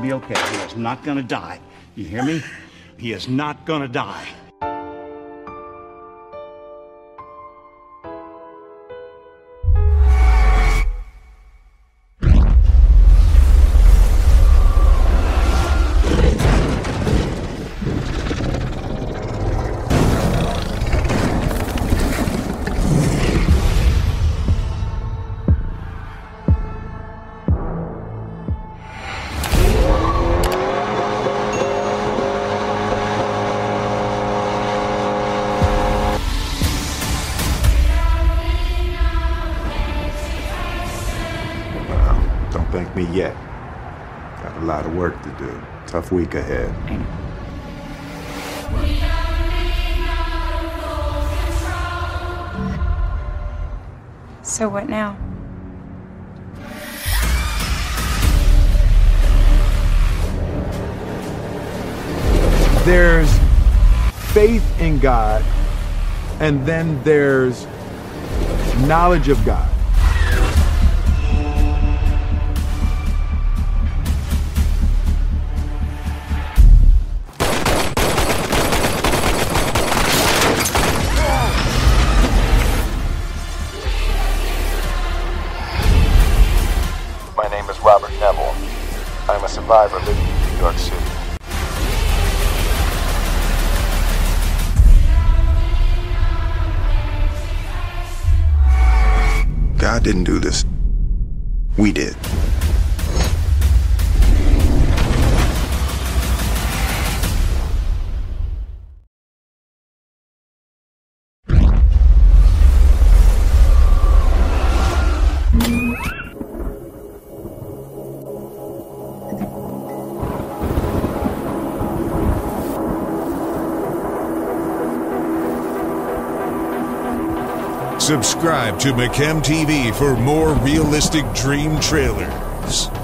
to be okay. He is not going to die. You hear me? He is not going to die. Thank me yet. Got a lot of work to do. Tough week ahead. So what now? There's faith in God, and then there's knowledge of God. My name is Robert Neville. I'm a survivor living in New York City. God didn't do this. We did. Subscribe to MacamTV for more realistic dream trailers.